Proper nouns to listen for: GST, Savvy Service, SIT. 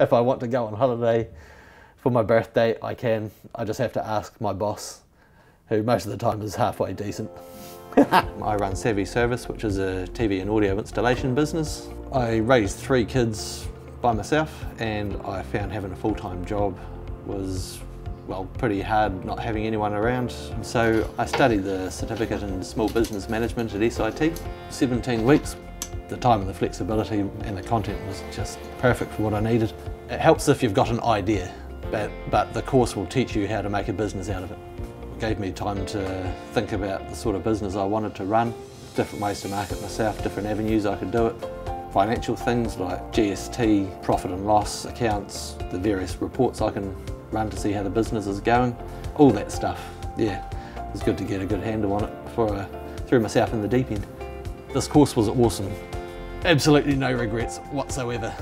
If I want to go on holiday for my birthday, I can. I just have to ask my boss, who most of the time is halfway decent. I run Savvy Service, which is a TV and audio installation business. I raised 3 kids by myself, and I found having a full-time job was, well, pretty hard not having anyone around. So I studied the certificate in small business management at SIT, 17 weeks. The time and the flexibility and the content was just perfect for what I needed. It helps if you've got an idea, but the course will teach you how to make a business out of it. It gave me time to think about the sort of business I wanted to run, different ways to market myself, different avenues I could do it. Financial things like GST, profit and loss accounts, the various reports I can run to see how the business is going, all that stuff. Yeah, it was good to get a good handle on it before I threw myself in the deep end. This course was awesome. Absolutely no regrets whatsoever.